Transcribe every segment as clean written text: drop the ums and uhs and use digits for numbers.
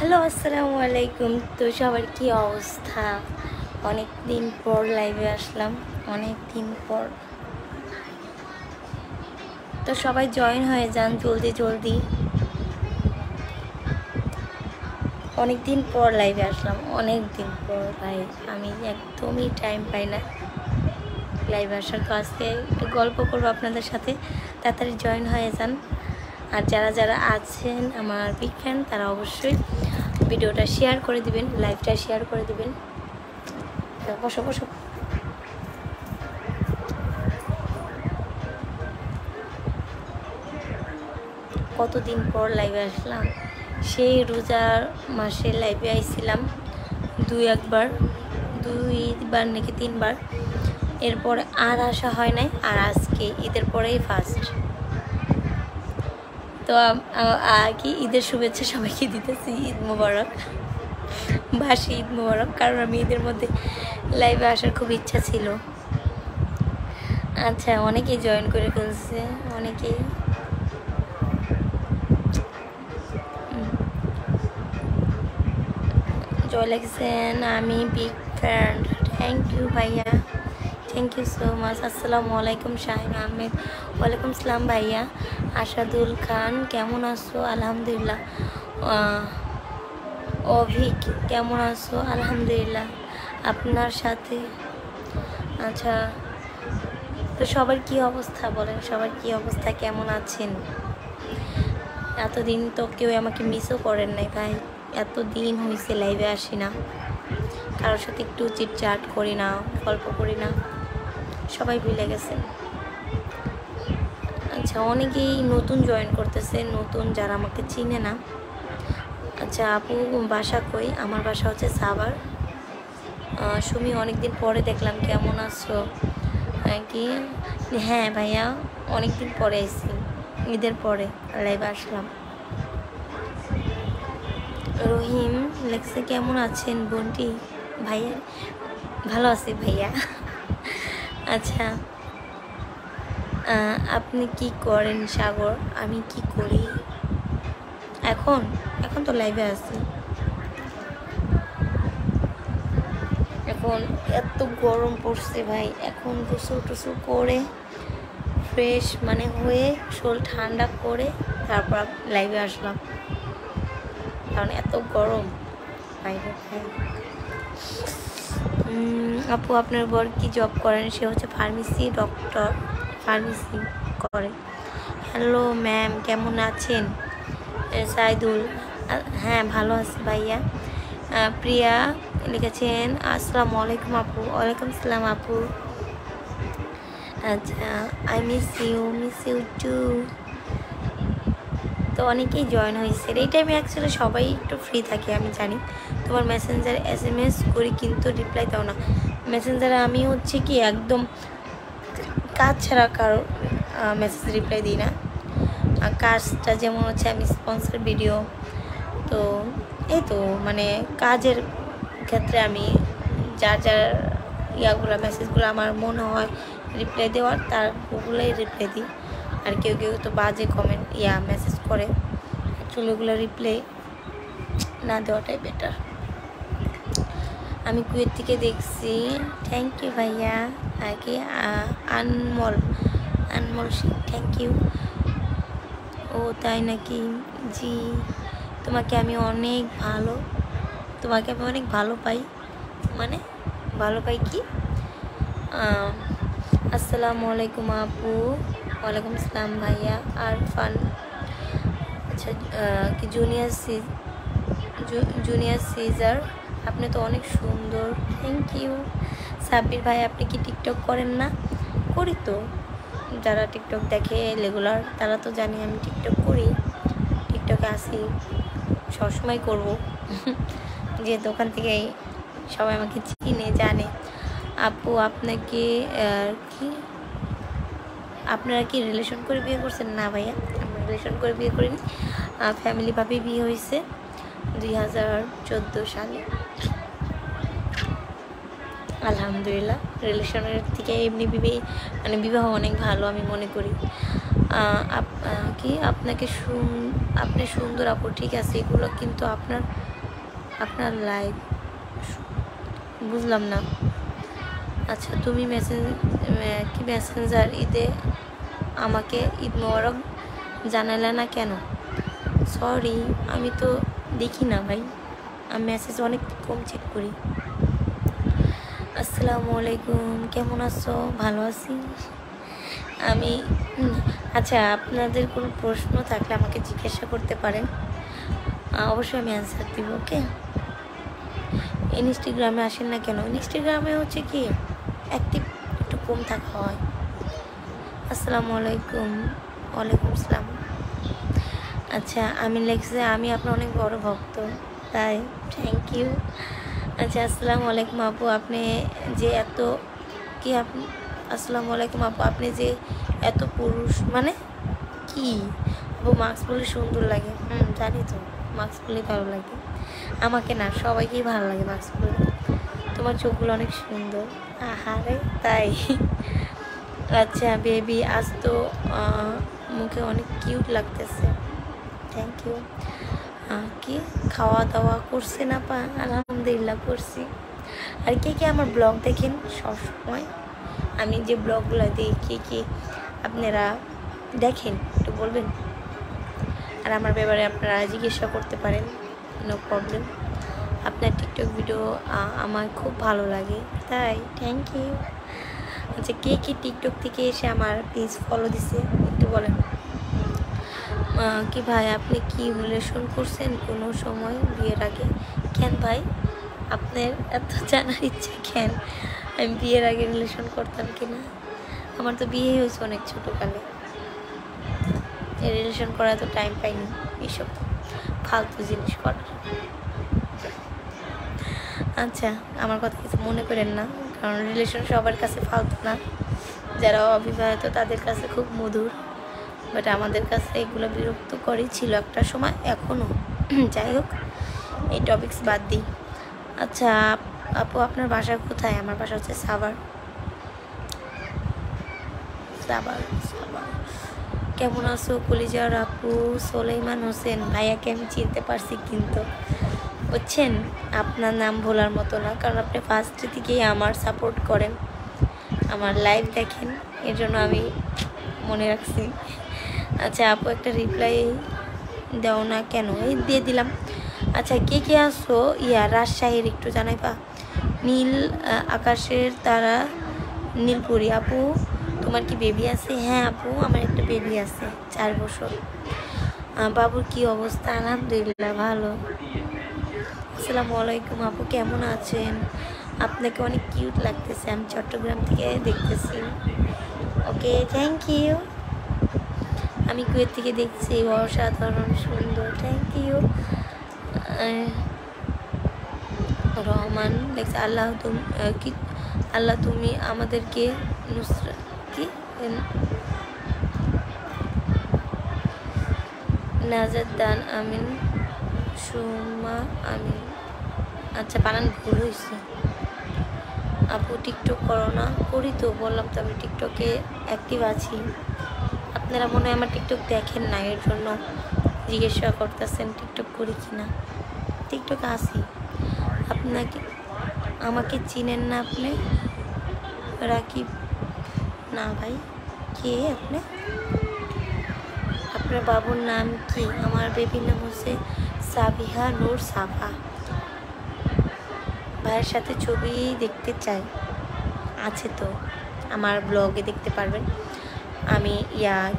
Hello अस्सलामु अलैकुम। तो सबार की अवस्था अनेक दिन पर लाइव आसलम अनेक दिन पर तो सबाई जॉइन हो जान जल्दी जल्दी। अनेक दिन पर लाइव आसलम अनेक दिन पर भाई आमी एकदम ही टाइम पाई ना लाइव आसार। तो आज के गल्प करब आपनादेर साथे, ताड़ाताड़ी जॉइन हो जान। और जरा जरा आछेन आमार बिग फैन तारा अवश्य भिडियोटा शेयर करे दिबेन, लाइवटा शेयर करे दिबेन। बसो बसो कतदिन पर लाइवे आसलाम, सेई रोजार मासे लाइवे आइছিলাম दुई बार नाकि तीन बार, एरपर आर आशा हय नाई। आर आजके ईदेर परेई फार्स्ट तो आगे ईदर शुभेच्छा सबाई के दीते, ईद मुबारक भाषी ईद मुबारक। कारण आमी ईदर मध्य लाइव आसार खूब इच्छा छिलो। अच्छा अनेके जॉइन करे फेलछे, अनेके जय लागছেন। आमी बिग फैन, थैंक यू भैया, थैंक यू सो माच। अस्सलामु अलैकुम शाहीन आहमेद, वालेकुम सलाम भैया। आशादुल खान केमन आसो? आलহামদুলিল্লাহ। অভিক কেমন আছো? আলহামদুলিল্লাহ আপনার সাথে। আচ্ছা তো সবার কি অবস্থা বলেন, সবার কি অবস্থা, কেমন আছেন? এতদিন তো কেউ আমাকে মিসও করেন নাই ভাই, এতদিন হইছে লাইভে আসি না, কারোর সাথে একটু চিটচাট করি না, গল্প করি না, সবাই ভুলে গেছেন। अच्छा अनेकेई नतून जॉइन करते नतून जरा आमाके चिने ना। अच्छा आपू बासा कोई? आमार बासा होच्छे साभार। सुमी अनेक दिन परे देखलाम, केमन आछो? कि हाँ भैया अनेक दिन परे आइछि, ईदेर परे लाइव आसलाम। রহিম লেখছে কেমন আছেন বন্টি ভাইয়া? ভালো আছি ভাইয়া। আচ্ছা আপনি কি করেন সাগর? আমি কি করি এখন? এখন তো লাইভে আছি। এখন এত গরম পড়ছে ভাই, এখন গোসল টোসল করে ফ্রেশ মানে হয়ে শরীর ঠান্ডা করে তারপর লাইভে আসলাম, কারণ এত গরম বাইরে। আপু আপনার বর কি জব করেন? সে হচ্ছে ফার্মেসি ডক্টর, ফার্মেসি করে। হ্যালো ম্যাম কেমন আছেন? সাইদুল হ্যাঁ ভালো আছি ভাইয়া। প্রিয়া লিখেছেন আসসালামু আলাইকুম আপু। ওয়ালাইকুম আসসালাম আপু। আচ্ছা আই মিস ইউ টু। তো অনেকেই জয়েন হয়েছে এই টাইমে, অ্যাকচুয়ালি সবাই একটু ফ্রি থাকে আমি জানি। তোমার মেসেঞ্জার SMS করি কিন্তু রিপ্লাই দাও না। মেসেঞ্জারে আমি হচ্ছে কি একদম কাজ ছাড়া কারো মেসেজ রিপ্লাই দিই না। কাজটা যেমন হচ্ছে আমি স্পন্সর ভিডিও, তো এই তো মানে কাজের ক্ষেত্রে আমি যার যার ইয়াগুলো মেসেজগুলো আমার মনে হয় রিপ্লাই দেওয়ার তার ওগুলোই রিপ্লাই দিই। আর কেউ কেউ তো বাজে কমেন্ট ইয়া মেসেজ করে, অ্যাকচুয়ালি ওগুলো রিপ্লাই না দেওয়াটাই বেটার। আমি কুয়েত থেকে দেখছি, থ্যাংক ইউ ভাইয়া। আগে আনমল আনমল সিং থ্যাংক ইউ। ও তাই নাকি? জি তোমাকে আমি অনেক ভালো, তোমাকে আমি অনেক ভালো পাই। মানে ভালো পাই কি? আসসালামু আলাইকুম আপু। ওয়ালাইকুম আসসালাম ভাইয়া। আর ফান আচ্ছা কি জুনিয়র সিজার আপনি তো অনেক সুন্দর, থ্যাংক ইউ। সাব্বির ভাই আপনি কি টিকটক করেন না? করি তো, যারা টিকটক দেখে রেগুলার তারা তো জানি আমি টিকটক করি, টিকটকে আসি, সবসময় করব। যে দোকান থেকে সবাই আমাকে চিনে জানে। আপু আপনাকে কি আপনারা কি রিলেশন করে বিয়ে করছেন? না ভাইয়া আমরা রিলেশন করে বিয়ে করিনি, ফ্যামিলি ভাবে বিয়ে হয়েছে 2014 সালে আলহামদুলিল্লাহ। রিলেশনের থেকে এমনি বিবাহ অনেক ভালো আমি মনে করি। কি আপনাকে আপনি সুন্দর আপু, ঠিক আছে, এগুলো কিন্তু আপনার আপনার লাইফ, বুঝলাম না। আচ্ছা তুমি মেসেঞ্জার ঈদে আমাকে ঈদ মোবারক জানালে না কেন? সরি, আমি তো দেখি না ভাই, আমি মেসেজ অনেক কম চেক করি। আসসালামু আলাইকুম, কেমন আছো? ভালো আছি আমি। আচ্ছা আপনাদের কোনো প্রশ্ন থাকলে আমাকে জিজ্ঞাসা করতে পারেন, অবশ্যই আমি অ্যান্সার দিব। ওকে, ইনস্টাগ্রামে আসেন না কেন? ইনস্টাগ্রামে হচ্ছে কি অ্যাক্টিভ একটু কম থাকা হয়। আসসালামু আলাইকুম। ওয়ালাইকুম আসসালাম। আচ্ছা আমি লিখছি আমি আপনার অনেক বড় ভক্ত, তাই থ্যাংক ইউ। আচ্ছা আসসালামু আলাইকুম আপু, আপনি যে এত কি আপনি আসসালামু আলাইকুম আপু, আপনি যে এত পুরুষ মানে কি আপু? মাস্ক পরলে সুন্দর লাগে। জানি তো, মাস্ক পরলেই ভালো লাগে আমাকে, না সবাইকেই ভালো লাগে মাস্ক পরলে। তোমার চোখগুলো অনেক সুন্দর। আহারে তাই? আচ্ছা বেবি আজ তো মুখে অনেক কিউট লাগতেছে, থ্যাংক ইউ। কি খাওয়া দাওয়া করছে না পা? আলহামদুলিল্লাহ করছি। আর কে আমার ব্লগ দেখেন সবসময়, আমি যে ব্লগগুলো দিই কে আপনারা দেখেন একটু বলবেন, আর আমার ব্যাপারে আপনারা জিজ্ঞাসা করতে পারেন, নো প্রবলেম। আপনার টিকটক ভিডিও আমার খুব ভালো লাগে, তাই থ্যাংক ইউ। আচ্ছা কে টিকটক থেকে এসে আমার পেজ ফলো দিছে একটু বলেন। কি ভাই আপনি কি রিলেশন করছেন কোনো সময় বিয়ের আগে? কেন ভাই আপনার এত জানার ইচ্ছা কেন? আমি বিয়ের আগে রিলেশন করতাম কি না? আমার তো বিয়ে হয়েছে অনেক ছোটোকালে, রিলেশন করা তো টাইম পাইনি এইসব ফালতু জিনিস করার। আচ্ছা আমার কথা কিছু মনে করেন না, কারণ রিলেশন সবার কাছে ফালতু না, যারা অবিবাহিত তাদের কাছে খুব মধুর, বাট আমাদের কাছে এগুলো বিরক্ত করে ছিল একটা সময়, এখনও। যাই হোক এই টপিকস বাদ দিই। আচ্ছা আপু আপনার বাসা কোথায়? আমার বাসা হচ্ছে সাভার। সাভার কেমন আছো কলিজার আপু? সোলাইমান হোসেন ভাইয়াকে আমি চিনতে পারছি, কিন্তু বুঝছেন আপনার নাম ভোলার মতো না, কারণ আপনি ফার্স্ট থেকেই আমার সাপোর্ট করেন, আমার লাইভ দেখেন, এর জন্য আমি মনে রাখছি। আচ্ছা আপু একটা রিপ্লাই দাও না কেন? এই দিয়ে দিলাম। আচ্ছা কে আসো রাজশাহীর একটু জানাইবা। নীল আকাশের তারা নীলপুরি আপু তোমার কি বেবি আছে? হ্যাঁ আপু আমার একটা বেবি আছে, 4 বছর। বাবুর কি অবস্থা? আলহামদুলিল্লাহ ভালো। আসসালামু আলাইকুম আপু, কেমন আছেন? আপনাকে অনেক কিউট লাগতেছে, আমি চট্টগ্রাম থেকে দেখতেছি। Okay thank you. আমি কুয়েত থেকে দেখছি, অসাধারণ সুন্দর, থ্যাংক ইউ। রহমান দেখছি আল্লাহ তুমি আমাদেরকে নুসরাত কি নাজাত দান আমিন সুমা আমিন। আচ্ছা বানান ভুল হয়েছে আপু, টিকটক করো না? করি তো, বললাম তো আমি টিকটকে অ্যাক্টিভ আছি। আপনারা মনে হয় আমার টিকটক দেখেন না, এর জন্য জিজ্ঞাসা করতেছেন টিকটক করি কি না। টিকটকে আসি। আপনাকে আমাকে চিনেন না আপনি? রাকিব না ভাই। কে আপনি? আপনার বাবুর নাম কি? আমার বেবির নাম হচ্ছে সাবিহা নূর সাফা। ভাইয়ের সাথে ছবি দেখতে চাই, আছে তো আমার ব্লগে দেখতে পারবেন, আমি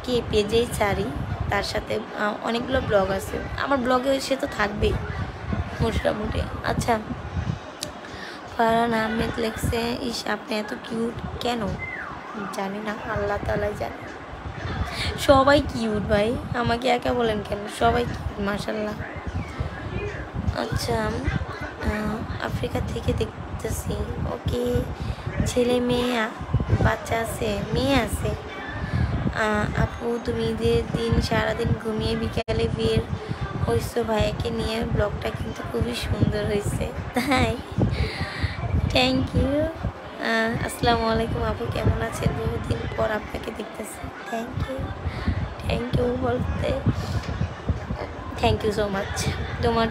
কি পেজেই ছাড়ি, তার সাথে অনেকগুলো ব্লগ আছে আমার ব্লগে, সে তো থাকবেই মোটামুটি। আচ্ছা ফারহান আহমেদ লেখছে ইস আপনি এত কিউট কেন? জানি না, আল্লাহ তালাই জানে। সবাই কিউট ভাই, আমাকে একা বলেন কেন? সবাই কিউট মাশাআল্লাহ। আচ্ছা আফ্রিকা থেকে দেখতেছি। ওকে ছেলে মেয়ে বাচ্চা আছে? মেয়ে আছে। আপু তুমি ঈদের দিন সারাদিন ঘুমিয়ে বিকালে বের হয়েছো ভাইয়াকে নিয়ে, ব্লগটা কিন্তু খুবই সুন্দর হয়েছে, তাই থ্যাংক ইউ। আসসালামু আলাইকুম আপু, কেমন আছেন? বহুদিন পর আপনাকে দেখতেছি, থ্যাংক ইউ। থ্যাংক ইউ বলতে थैंक यू सो माच। तुम्हार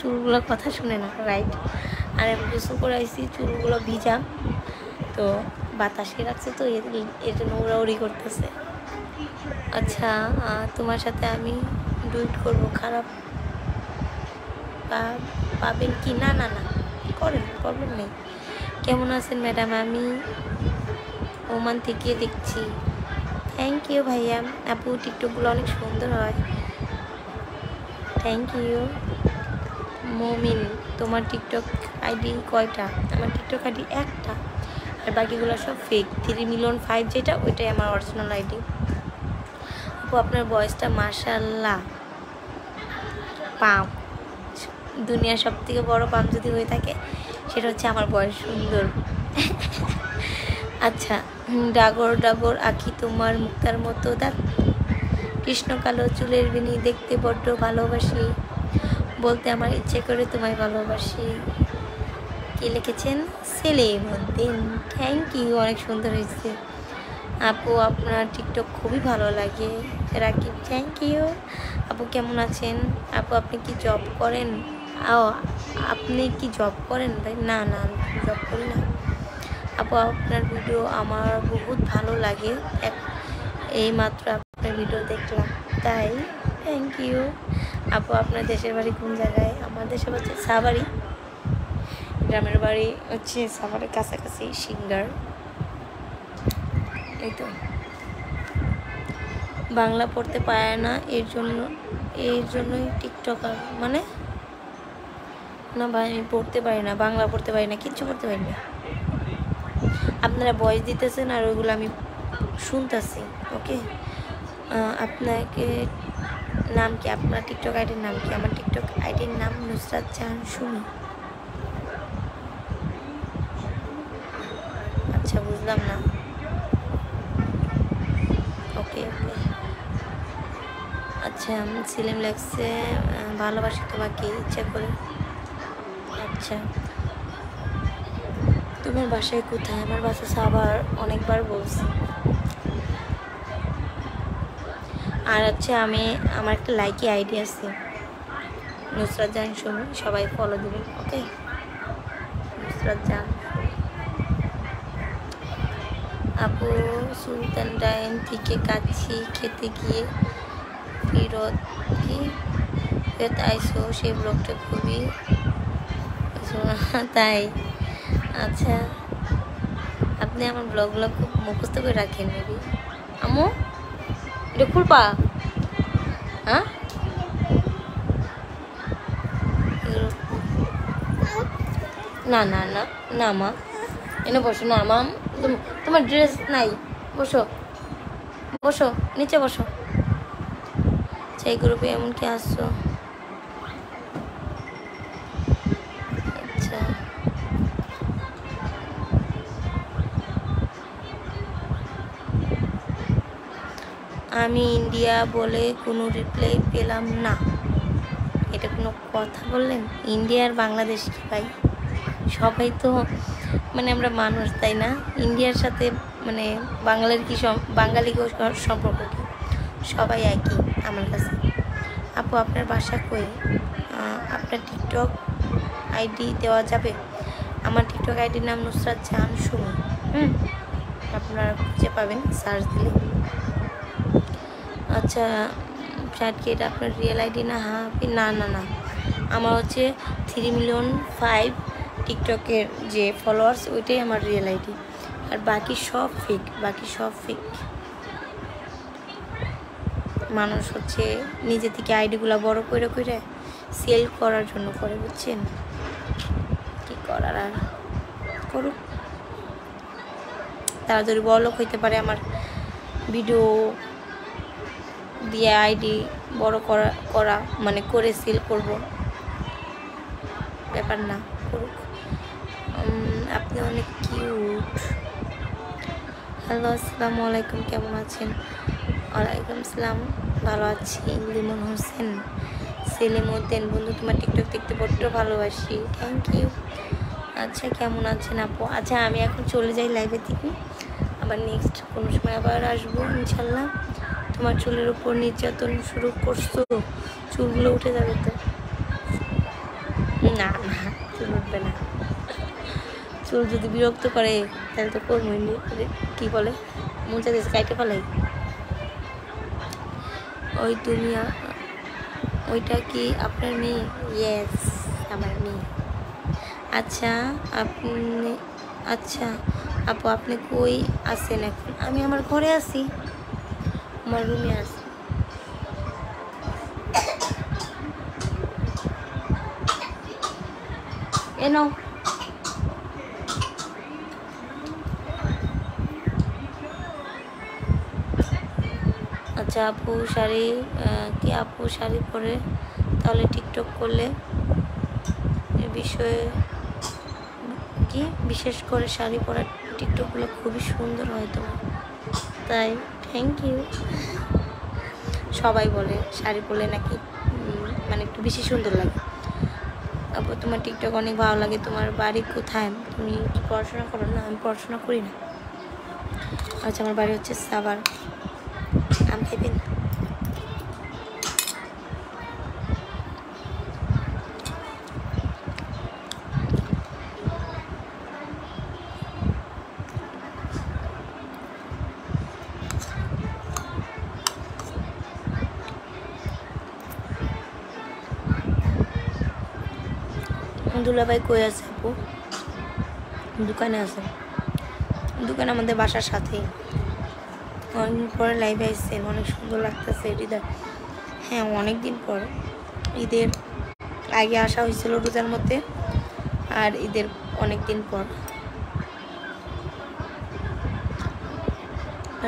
चुलगुला कथा शुने ना राइट अरे गोसल कर आईसी चुलगुला भिजा तो बताशे रखसे तो ये नौरा उड़ी करते अच्छा तुम्हार साथे आमी डुएट करब खराब पाबेन कि ना ना ना करें प्रॉब्लम नहीं केमन आছেন मैडम आमी ओमान थेके देखछी थैंक यू भैया आपू टिकटकगुलो अनेक सुंदर हय थैंक यू मोमिन तुम्हार टिकटक आईडी कयटा आमार टिकटक आईडी एकटा और बाकीगुलो सब फेक 3,000,005 जेटा ओइटाई आमार ओरिजिनल आईडी आपू आपनार वॉइसटा माशाल्लाह पाम दुनिया सबथेके बड़ो पाम जदि हये थाके सेटा होच्छे आमार वॉइस सुंदर अच्छा डागोर डागोर आखि तुम्हार मुक्तार मतो दात कृष्ण कालो चुलेर बिनी देखते बड्डो भालोबासी बोलते आमार इच्छे करे तुम्हाय भालोबासी कि लिखेछेन सेलिमुद्दीन थैंक यू अनेक सुंदर हयेछे आपू आपनार टिकटक खूबई भालो लागे राकिब थैंक यू आपू केमन आछेन आपू आपनि कि जब करें आओ आपनि कि जब करें भाई ना ना जब करी ना आपू आपनार भिडियो आमार बहुत भालो लागे एई मात्र आपनार भिडियो देखलाम ताई थैंक यू आपू आपनार देशेर बाड़ी कोन जायगाय आमार देशे बाड़ी साबारी ग्रामेर बाड़ी हच्छे साबारेर काछाकाछि सिंगार এই তো বাংলা পড়তে পারে না এর জন্যই টিকটকার মানে না ভাই আমি পড়তে পারি না বাংলা পড়তে পারি না কিছু পড়তে পারি না আপনারা ভয়েস দিতেছেন আর ওগুলো আমি শুনতাছি ওকে আপনাকে নাম কি আপনার টিকটক আইডির নাম কি আমার টিকটক আইডির নাম নুসরাত জাহান সুমি আচ্ছা বুঝলাম না अच्छा सिलिम लग से भलोबासी तुम्हें इच्छा कर अच्छा तुम्हार बसा कथा बसा सवार अनेक बार बोल और अच्छा हमें लाइक आईडी नुसरत जान सुमी सबाई फलो देव ओके नुसरत जान आपू सुल्तान डायन थी काछी खेते गए फिरत की फिरत आईसो से ब्लगटा खुबी तई अच्छा अपनी हमारे ब्लगगुलो खूब मुखस्त कर रखें मेबी आमो ये खुलपा हाँ ना ना ना ना माँ इन बसो ना माम तुम्हार ड्रेस नाई बसो बसो नीचे बसो সেই গ্রুপে এমন কি আসছো আচ্ছা আমি ইন্ডিয়া বলে কোনো রিপ্লাই পেলাম না এটা কোনো কথা বললেন ইন্ডিয়া আর বাংলাদেশ কি ভাই সবাই তো মানে আমরা মানুষ তাই না ইন্ডিয়ার সাথে মানে বাংলার কি বাঙালি কোন সম্পর্ক সবাই একই আমার কাছে আপু আপনার ভাষা কই আপনার টিকটক আইডি দেওয়া যাবে আমার টিকটক আইডির নাম নুসরাত জাহান সুমি আপনারা খুঁজে পাবেন সার্চ দিলে আচ্ছা ফ্ল্যাট কি এটা আপনার রিয়েল আইডি না হ্যাঁ না না না আমার হচ্ছে 3,000,005 টিকটকের যে ফলোয়ার্স ওইটাই আমার রিয়েল আইডি আর বাকি সব ফেক मानुष हे निजे थेके आईडीगुलो बड़ो करे करे सेल करार जोन्नो करे बुझछेन कि करार आर करुक तारा जोदि बड़लोक हइते पारे आमार भिडियो दिये आईडी बड़ो करा माने करे सेल करबो ब्यापार ना करुक आपनि अनेक किउट हेलो आसलामु आलाइकुम केमन आछेन वालेकुम सलाम भलो आमन होसेन सेलिमुद्दीन बंधु तुम्हार टिकटक देखते बड्ड भालोबासी थैंक यू अच्छा केमन आछेन आपू अच्छा आमी एखन चले जाई लाइवे थेके आबार नेक्स्ट कोनो समय आबार आसबो इनशाल्लाह। তোমার চুলের উপর নির্যাতন শুরু করছো, চুলগুলো উঠে যাবে তো? না না, চুল উঠবে না। চুল যদি বিরক্ত করে তাহলে তো করবই না। কি বলে মোচা দিয়ে কাইটে ফেলাই। ওই তুমি ওইটা কি আপনার মেয়ে? ইয়েস, আমার মেয়ে। আচ্ছা আপনি, আচ্ছা আপু আপনি কই আছেন এখন? আমি আমার ঘরে আছি, আমার রুমে আছি। এনো আচ্ছা আপু শাড়ি কি? আপু শাড়ি পরে তাহলে টিকটক করলে এ বিষয়ে কি? বিশেষ করে শাড়ি পরা টিকটকগুলো খুবই সুন্দর হয় তোমার, তাই। Thank you. সবাই বলে শাড়ি পরলে নাকি মানে একটু বেশি সুন্দর লাগে। আপু তোমার টিকটক অনেক ভালো লাগে। তোমার বাড়ি কোথায়? তুমি কি পড়াশোনা করো? না আমি পড়াশোনা করি না। আচ্ছা আমার বাড়ি হচ্ছে সাভার। আম খাইবেন? দুলাভাই কই আছে আপু? দোকানে আছে। দোকান আমাদের বাসার সাথেই। অনেকদিন পরে লাইভে আসছেন, অনেক সুন্দর লাগতেছে হৃদয়। হ্যাঁ অনেকদিন পর, ঈদের আগে আসা হয়েছিল রোজার মধ্যে, আর ঈদের অনেক দিন পর।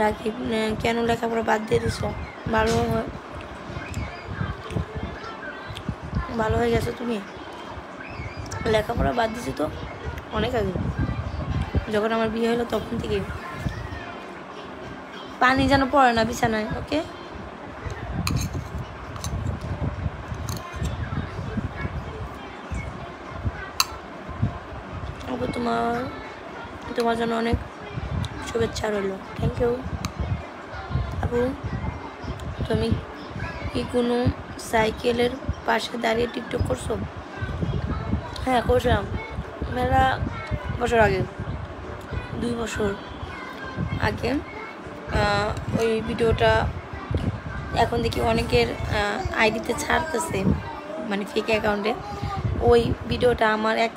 রাকিব কেন লেখাপড়া বাদ দিয়ে দিছ? ভালো হয়ে গেছো তুমি? লেখাপড়া বাদ দিছি তো অনেক আগে, যখন আমার বিয়ে হলো তখন থেকে। পানি যেন পড়ে না বিছানায়, ওকে? তোমার জন্য অনেক শুভেচ্ছা রইল। Thank you. আপু তুমি কি কোনো সাইকেলের পাশে দাঁড়িয়ে টিকটক করছো? হ্যাঁ করছিলাম মেলা বছর আগে, 2 বছর আগে। ওই ভিডিওটা এখন দেখি অনেকের আইডিতে ছাড়তেছে, মানে ফেক অ্যাকাউন্টে। ওই ভিডিওটা আমার এক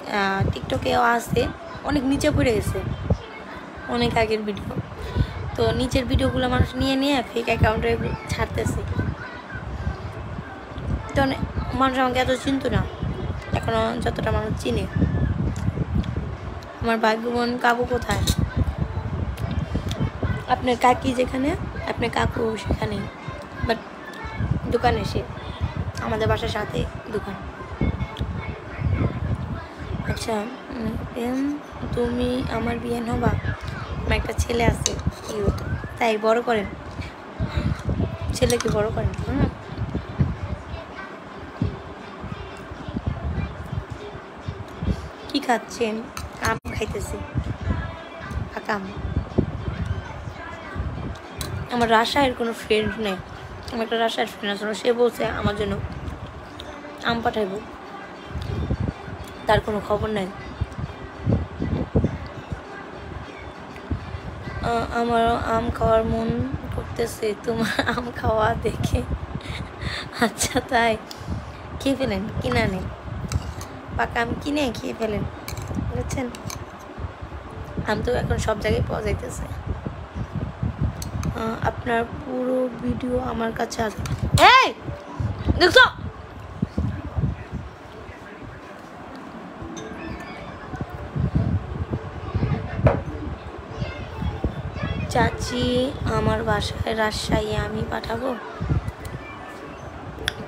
টিকটকেও আসছে, অনেক নিচে পড়ে গেছে, অনেক আগের ভিডিও। তো নিচের ভিডিওগুলো মানুষ নিয়ে নিয়ে ফেক অ্যাকাউন্টে ছাড়তেছে। তো মানুষ আমাকে এত চিনত না এখনও, যতটা মানুষ চিনে। আমার ভাগ্যবান কাকু কোথায়? আপনার কাকি যেখানে, আপনার কাকু সেখানে, বাট দোকানে সে, আমাদের বাসার সাথে দোকান। আচ্ছা তুমি আমার বিয়ে হবা? আমার একটা ছেলে আছে। তাই বড় করেন? ছেলেকে বড় করেন? হ্যাঁ। কী খাচ্ছেন? আম খাইতেছি, আকাম। আমার রাশায়ের কোনো ফ্রেন্ড নেই, আমার একটা রাশায়ের ফ্রেন্ড আছে, সে বলছে আমার জন্য আম পাঠাইব, তার কোনো খবর নেই। আমারও আম খাওয়ার মন করতেছে তোমার আম খাওয়া দেখে। আচ্ছা তাই? খেয়ে ফেলেন? কিনা নেই, পাকা আম কিনে খেয়ে ফেলেন, বুঝছেন? আম তো এখন সব জায়গায় পাওয়া যাইতেছে। আপনার পুরো ভিডিও আমার কাছে আছে। এই দেখছো চাচি আমার বাসায় রাজশাহী, আমি পাঠাবো?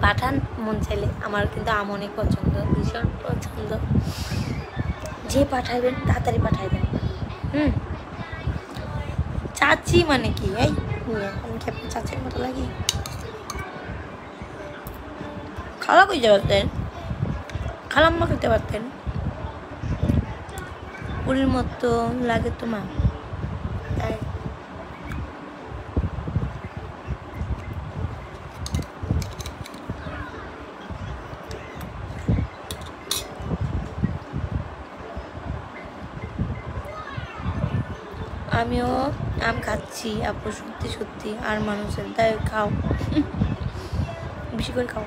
পাঠান মন চাইলে। আমার কিন্তু আম অনেক পছন্দ, ভীষণ পছন্দ। যে পাঠাবেন তাড়াতাড়ি পাঠাবেন। চাচি মানে কি? এই আমি কি আপনার চাচির মতো লাগি? খালা কইতে পারতেন, খালাম্মা খেতে পারতেন। পুরীর মতো লাগে তোমার, তাই? আমিও আম খাচ্ছি আপু, সত্যি সত্যি আর মানুষের তাই খাও, বেশি করে খাও।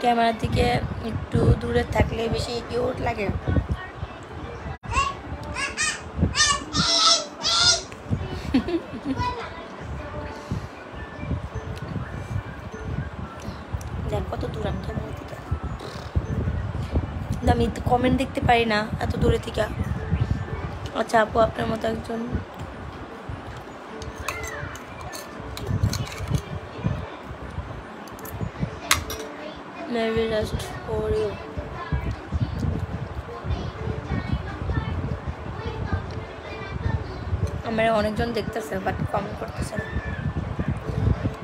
ক্যামেরার দিকে একটু দূরে থাকলে বেশি কিউট লাগে। দেখ কত দূর আমি ক্যামেরা থেকে, আমি কমেন্ট দেখতে পারি না এত দূরে থেকে। আচ্ছা আপু আপনার মতো একজন Maybe just for you. हमारे अनेक जन देखते से but comment करते से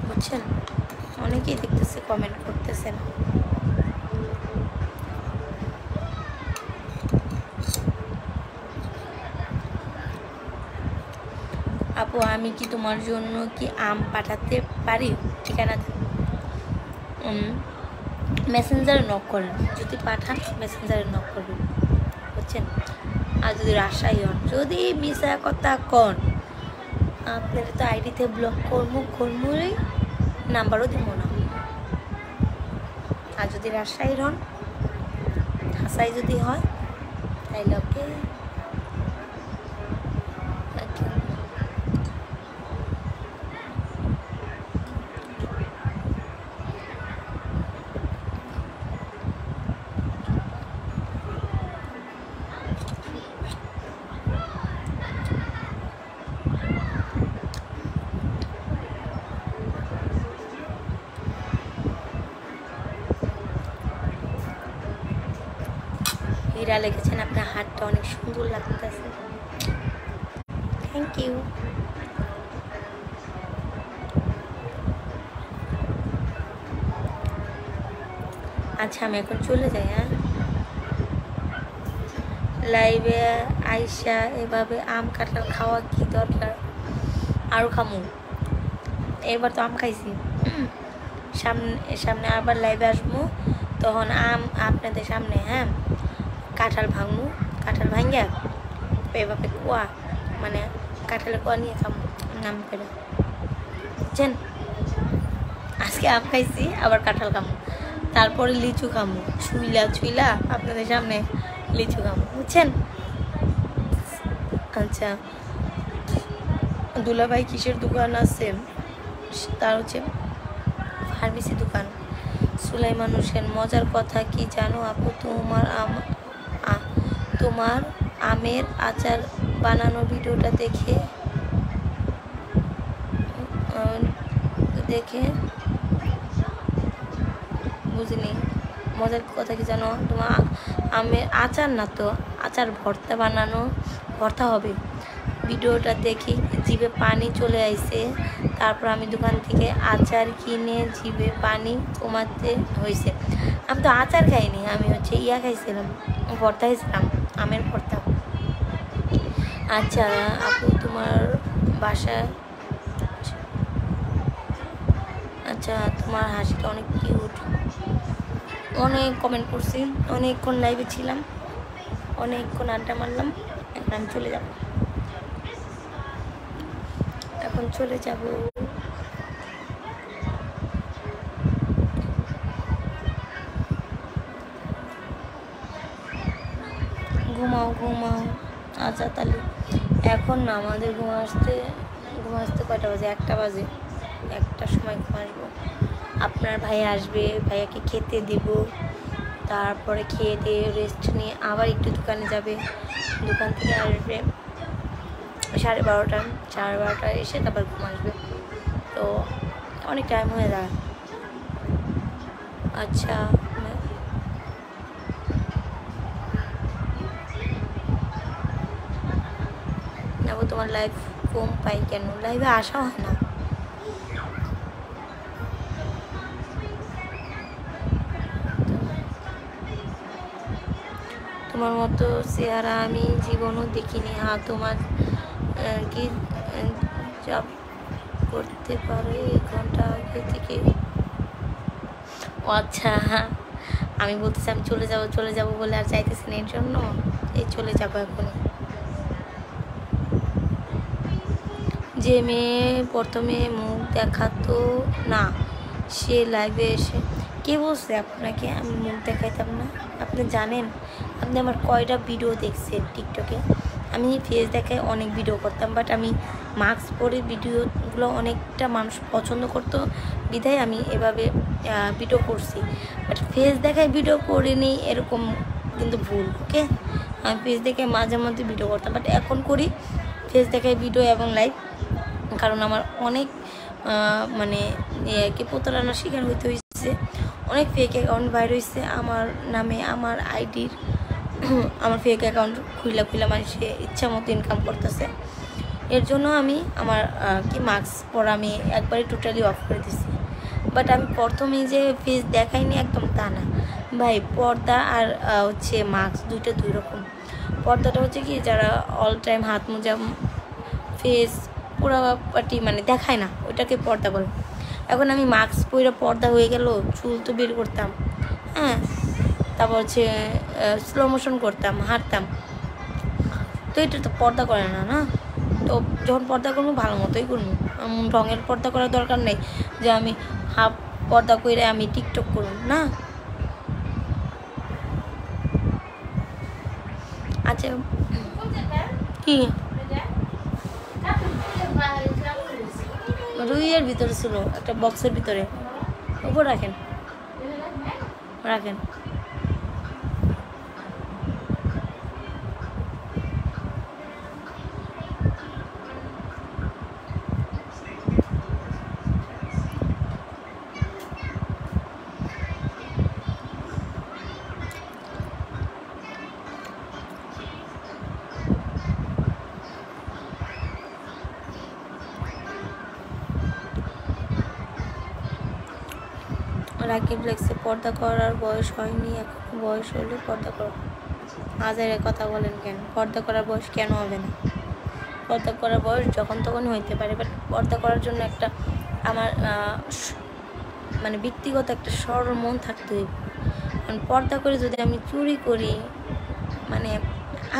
बुझे ना, अनेक ही देखते से comment करते से ना। आपो आमी की तुम्हारे जोनों की आम पाठाते पारी ठीक है ना। মেসেঞ্জারে নক করুন, যদি পাঠান মেসেঞ্জারে নক করুন বুঝছেন। আর যদি রাশাই হন, যদি মিশা কথা কন আপনার তো আইডিতে ব্লক করবো, করমুই নাম্বারও দিব না। আর যদি রাশাই হন, হাসাই যদি হয় তাইলে ওকে। हीरा लेके अपना हाथ अनेक सुंदर लगता है, थैंक यू। अच्छा मैं चले जा लाइवे आईसा एभावे आम काटला खावा की दरकार और खामो एबार तो आम खाइसी सामने सामने आबार लाइवे आसबो तखन आम आपनादेर सामने हाँ काठाल भांगू काठाल भांगे पेवा पे कुआ माने काठाल कुआ नहीं खाम नाम पे बुझेन। आज के आम खाइसी आबार काठाल खामो, तारपर लिचू खामो, छुइला छुइला आपनादेर सामने লিচু খামো বুঝছেন। আচ্ছা দুলাভাই কিসের দোকান আছে? তার হচ্ছে ফার্মেসি দোকান। সুলাইমান হোসেন মজার কথা কি জানো আপু, তোমার আমের আচার বানানো ভিডিওটা দেখে বুঝিনি। মজার কথা কি জানো, তোমার আমের আচার না তো আচার ভর্তা বানানো, ভর্তা হবে। ভিডিওটা দেখি জিভে পানি চলে আইছে, তারপর আমি দোকান থেকে আচার কিনে জিভে পানি কমাতে হয়েছে। আমি তো আচার খাইনি, আমি হচ্ছে ইয়া খাইছিলাম, ভর্তা খাইছিলাম, আমের ভর্তা। আচ্ছা আপু তোমার বাসা, আচ্ছা তোমার হাসিটা অনেক কিউট। অনেক কমেন্ট করছি, অনেকক্ষণ লাইভে ছিলাম, অনেকক্ষণ আড্ডা মারলাম, এখন আমি চলে যাব, এখন চলে যাব। ঘুমাও ঘুমাও। আচ্ছা তাহলে এখন না, আমাদের ঘুম আসতে কয়টা বাজে? একটা বাজে, একটার সময় ঘুম আসবো। আপনার ভাই আসবে, ভাইয়াকে খেতে দিব, তারপরে খেয়ে দিয়ে রেস্ট নিয়ে আবার একটু দোকানে যাবে, দোকান থেকে আসবে 12:30, 12:30 এসে তারপর ঘুম আসবে, তো অনেক টাইম হয়ে যায়। আচ্ছা নাবো তোমার লাইভ কম পাই কেন, লাইভে আসা হয় না। তোমার মতো চেহারা আমি জীবনও দেখিনি। হ্যাঁ তোমার কি জব করতে পারে? ঘন্টা আগে থেকে। আচ্ছা আমি বলতেছি আমি চলে যাব বলে আর চাইতেছি না, এর জন্য চলে যাব এখন। যে মেয়ে প্রথমে মুখ দেখাতো না সে লাইভে এসে, কে বলছে আপনাকে আমি মুখ দেখাইতাম না? আপনি জানেন আপনি আমার কয়টা ভিডিও দেখছেন টিকটকে? আমি ফেস দেখায় অনেক ভিডিও করতাম, বাট আমি মাস্ক পরে ভিডিওগুলো অনেকটা মানুষ পছন্দ করতো বিধায় আমি এভাবে ভিডিও করছি। বাট ফেস দেখায় ভিডিও করিনি এরকম কিন্তু ভুল, ওকে? আমি ফেস দেখায় মাঝে মধ্যে ভিডিও করতাম, বাট এখন করি ফেস দেখায় ভিডিও এবং লাইভ, কারণ আমার অনেক মানে কি প্রতারণার শিকার হইতে হয়েছে। অনেক ফেক অ্যাকাউন্ট বাইর হয়েছে আমার নামে, আমার আইডির, আমার ফেক অ্যাকাউন্ট খুইলা খুইলা মানুষে ইচ্ছা মতো ইনকাম করতেছে। এর জন্য আমি আমার কি মাস্ক পরা আমি একবারে টোটালি অফ করে দিছি। বাট আমি প্রথমেই যে ফেস দেখাইনি একদম তা না ভাই, পর্দা আর হচ্ছে মাস্ক দুইটা দুই রকম। পর্দাটা হচ্ছে কি যারা অল টাইম হাত মোজা ফেস পুরা পাটি মানে দেখায় না, ওটাকে পর্দা বলে। এখন আমি মাস্ক পরে পর্দা হয়ে গেল, চুল তো বের করতাম, হ্যাঁ, তারপর হচ্ছে স্লো মোশন করতাম, হাঁটতাম, তো এটা তো পর্দা করে না, না? তো যখন পর্দা করবো ভালো মতোই করবো, রঙের পর্দা করার দরকার নেই যে আমি হাফ পর্দা করে আমি টিকটক করুন, না? আচ্ছা কি রুইয়ের ভিতরে ছিল একটা বক্সের ভিতরে, ওপর রাখেন রাখেন। রাকিব লেখছে পর্দা করার বয়স হয়নি, এখন বয়স হলে পর্দা করো। আজারে কথা বলেন কেন? পর্দা করার বয়স কেন হবে না? পর্দা করার বয়স যখন তখন হইতে পারে, বাট পর্দা করার জন্য একটা আমার মানে ব্যক্তিগত একটা সরল মন থাকতে হইব। কারণ পর্দা করে যদি আমি চুরি করি মানে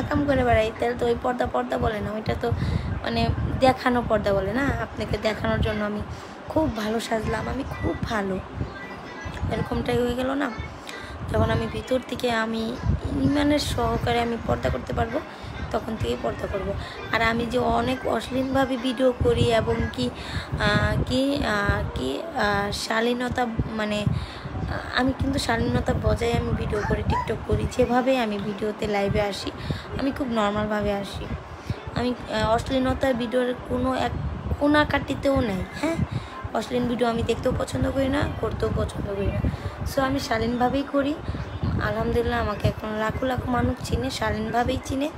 আকাম করে বেড়াই তাহলে তো ওই পর্দা পর্দা বলে না, ওইটা তো মানে দেখানো পর্দা বলে, না? আপনাকে দেখানোর জন্য আমি খুব ভালো সাজলাম, আমি খুব ভালো, এরকমটাই হয়ে গেল না? যখন আমি ভিতর থেকে আমি ইমানের সহকারে আমি পর্দা করতে পারবো তখন থেকে পর্দা করব। আর আমি যে অনেক অশ্লীলভাবে ভিডিও করি এবং কি কি কি শালীনতা মানে আমি কিন্তু শালীনতা বজায় আমি ভিডিও করি, টিকটক করি, যেভাবে আমি ভিডিওতে লাইভে আসি আমি খুব নর্মালভাবে আসি, আমি অশ্লীলতা ভিডিওর কোনো এক কোনা কাটিতেও নাই, হ্যাঁ? অশ্লীল ভিডিও আমি দেখতেও পছন্দ করি না, করতেও পছন্দ করি না, সো আমি শালীনভাবেই করি। আলহামদুলিল্লাহ আমাকে এখন লাখো লাখো মানুষ চিনে, শালীনভাবেই চিনে,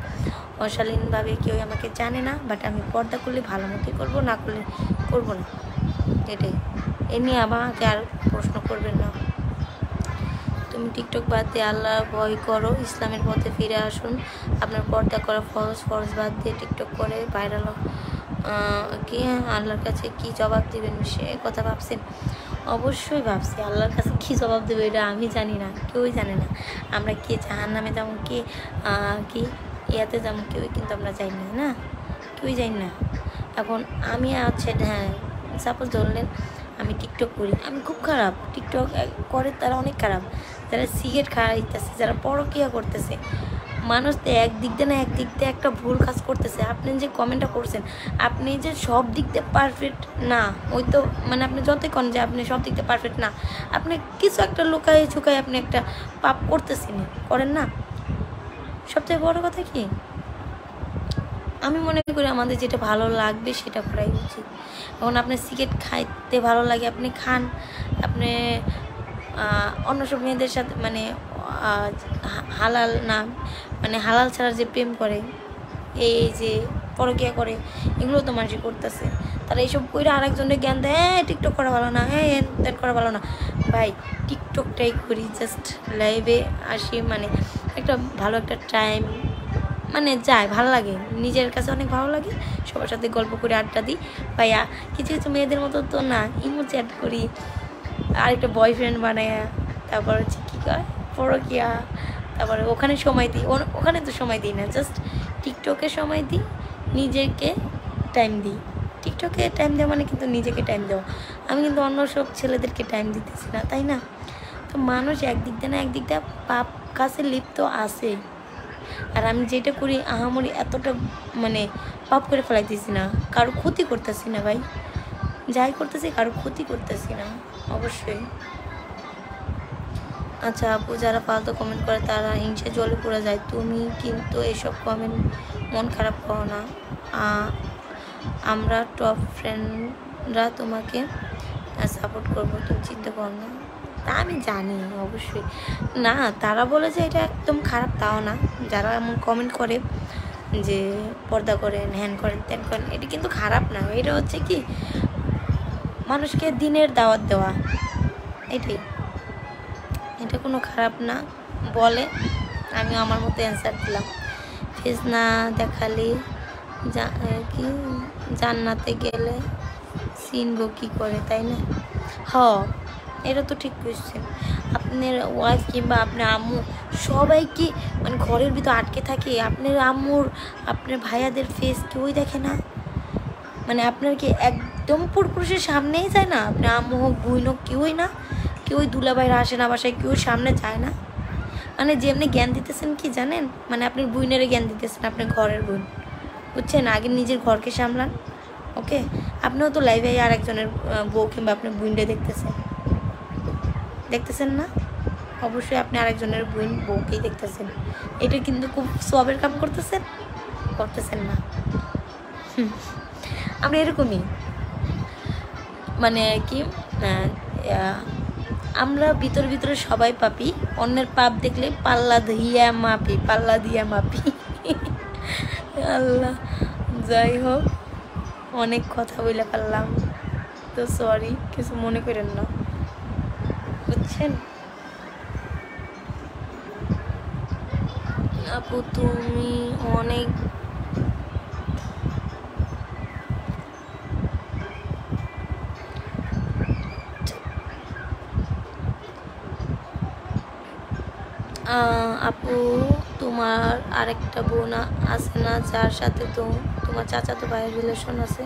অশালীনভাবে কেউ আমাকে জানে না। বাট আমি পর্দা করলে ভালো মতোই করবো, না করলে করবো না, এটাই। এ নিয়ে আমাকে আর প্রশ্ন করবেন না। তুমি টিকটক বাদ দিয়ে আল্লাহ ভয় করো, ইসলামের পথে ফিরে আসুন। আপনার পর্দা করা ফরজ, ফরজ বাদ দিয়ে টিকটক করে ভাইরাল কি আল্লাহর কাছে কি জবাব দেবেন সে কথা ভাবছেন? অবশ্যই ভাবছি। আল্লাহর কাছে কি জবাব দেবে এটা আমি জানি না, কেউই জানে না। আমরা কে জাহান্নামে যাবো, কে কি ইয়াতে যাবো, কেউই কিন্তু আমরা যাই না, না? কেউই যাই না। এখন আমি হচ্ছে হ্যাঁ সাপোজ ধরলেন আমি টিকটক করি, আমি খুব খারাপ, টিকটক করে তারা অনেক খারাপ, যারা সিগারেট খাইতেছে, যারা পরকিয়া করতেছে, মানুষ তো একদিক দিয়ে না একদিক দিয়ে একটা ভুল কাজ করতেছে। আপনি যে কমেন্টটা করছেন আপনি যে সব দিক দিয়ে পারফেক্ট না, ওই তো মানে আপনি যতই কন যে আপনি সব দিক দিয়ে পারফেক্ট না, আপনি কিছু একটা লুকায় ছুকায় আপনি একটা পাপ করতেছেন, করেন না? সবথেকে বড় কথা কি আমি মনে করি আমাদের যেটা ভালো লাগবে সেটা করাই উচিত। এখন আপনার সিগারেট খাইতে ভালো লাগে আপনি খান, আপনি অন্য সব মেয়েদের সাথে মানে হালাল না মানে হালাল ছাড়া যে প্রেম করে, এই যে পরকিয়া করে, এগুলো তো মানুষই করতেছে। তারা এইসব করে আরেকজনের জ্ঞান দেয়, হ্যাঁ টিকটক করা ভালো না, হ্যাঁ এন করা ভালো না। ভাই টিকটকটাই করি, জাস্ট লাইভে আসি মানে একটা ভালো একটা টাইম মানে যায়, ভালো লাগে, নিজের কাছে অনেক ভালো লাগে, সবার সাথে গল্প করে আড্ডা দিই। ভাইয়া কিছু কিছু মেয়েদের মতো তো না, ইমো চ্যাট করি, আরেকটা বয়ফ্রেন্ড বানায়, তারপর হচ্ছে কী কয় পরকিয়া, তারপরে ওখানে সময় দিই, ওখানে তো সময় দিই না, জাস্ট টিকটকে সময় দিই, নিজেকে টাইম দিই। টিকটকে টাইম দেওয়া মানে কিন্তু নিজেকে টাইম দেওয়া। আমি কিন্তু অন্য সব ছেলেদেরকে টাইম দিতেছি না, তাই না? তো মানুষ একদিক দিয়ে না একদিক দিয়ে পাপ কাছে লিপ্ত আসে। আর আমি যেটা করি আহামরি এতটা মানে পাপ করে ফেলাইতেছি না, কারো ক্ষতি করতেছি না ভাই, যাই করতেছি কারো ক্ষতি করতেছি না অবশ্যই। আচ্ছা আপু, যারা ফালতু কমেন্ট করে তারা হিংসা জলে পড়ে যায়, তুমি কিন্তু এসব কমেন্ট মন খারাপ করো না। আমরা টপ ফ্রেন্ডরা তোমাকে সাপোর্ট করবো, তুমি চিন্তা করো না। তা আমি জানি অবশ্যই, না তারা বলে যে এটা একদম খারাপ তাও না, যারা এমন কমেন্ট করে যে পর্দা করেন হ্যান করেন ত্যান করেন, এটা কিন্তু খারাপ না, এটা হচ্ছে কি মানুষকে দিনের দাওয়াত দেওয়া, এটাই, এটা কোনো খারাপ না বলে। আমি আমার মতো অ্যান্সার দিলাম। ফেস না দেখালে কি জান্নাতে গেলে চিনব কী করে, তাই না? হ, এটা তো ঠিক বুঝছেন। আপনার ওয়াইফ কিংবা আপনার আম্মু সবাই কি মানে ঘরের ভিতর আটকে থাকে? আপনার আম্মুর আপনার ভাইয়াদের ফেস কেউই দেখে না? মানে আপনার কি একদম পুরপুরুষের সামনেই যায় না? আপনার আম্মু হোক বই হোক কেউই না, কেউই দুলাভাইরা আসে না বাসায়, কেউ সামনে যায় না। মানে যেমনি জ্ঞান দিতেছেন কি জানেন, মানে আপনার বইনেরও জ্ঞান দিতেছেন, আপনার ঘরের বোন, বুঝছেন? আগে নিজের ঘরকে সামলান, ওকে? আপনিও তো লাইভে আর একজনের বউ কিংবা আপনার বইনটা দেখতেছেন, দেখতেছেন না? অবশ্যই আপনি আরেকজনের বইন বউকেই দেখতেছেন, এটা কিন্তু খুব সবের কাম করতেছেন, করতেছেন না। আমরা এরকমই মানে কি, আমরা ভিতরে ভিতরে সবাই পাপি, অন্যের পাপ দেখলে পাল্লা দিয়া মাপি, পাল্লা দিয়া মাপি। আল্লাহ, যাই হোক অনেক কথা বলে পারলাম তো, সরি, কিছু মনে করেন না, বুঝছেন? আপু তুমি অনেক আপু তোমার আরেকটা বোন আছে না যার সাথে তো তোমার চাচাতো ভাইয়ের রিলেশন আছে?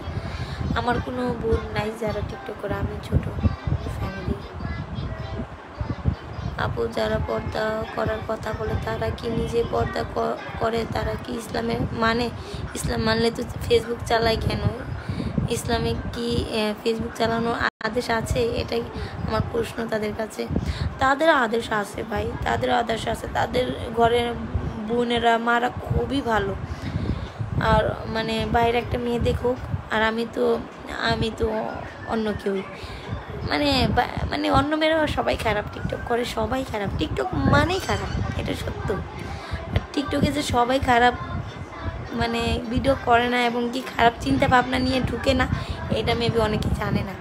আমার কোনো বোন নাই যারা টিকটক করে, আমি ছোট ফ্যামিলি। আপু যারা পর্দা করার কথা বলে তারা কি নিজে পর্দা করে? তারা কি ইসলামের মানে, ইসলাম মানলে তো ফেসবুক চালায় কেন? ইসলামে কি ফেসবুক চালানোর আদেশ আছে? এটাই আমার প্রশ্ন তাদের কাছে। তাদের আদেশ আছে ভাই, তাদের আদেশ আছে, তাদের ঘরের বোনেরা মারা খুবই ভালো। আর মানে বাইরে একটা মেয়ে দেখুক, আর আমি তো অন্য কেউই মানে মানে অন্য মেয়েরা সবাই খারাপ, টিকটক করে সবাই খারাপ, টিকটক মানেই খারাপ, এটা সত্য। আর টিকটকে যে সবাই খারাপ মানে ভিডিও করে না এবং কি খারাপ চিন্তা ভাবনা নিয়ে ঢুকে না, এটা মেবি অনেকে জানে না।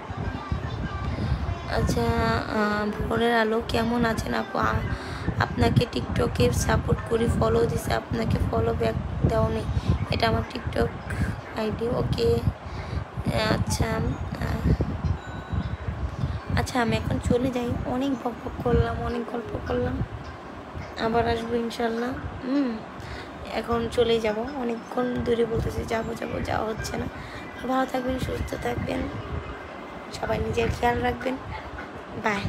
আচ্ছা ভোরের আলো কেমন আছেন আপু? আপনাকে টিকটকে সাপোর্ট করি, ফলো দিছে, আপনাকে ফলো ব্যাক দেওয়া নেই, এটা আমার টিকটক আইডি, ওকে? আচ্ছা আচ্ছা আমি এখন চলে যাই, অনেক গল্প করলাম, অনেক গল্প করলাম, আবার আসবো ইনশাল্লাহ। এখন চলেই যাব, অনেকক্ষণ দূরে বলতেছি যাবো যাবো, যাওয়া হচ্ছে না। ভালো থাকবেন, সুস্থ থাকবেন, সবাই নিজের খেয়াল রাখবেন, বাই।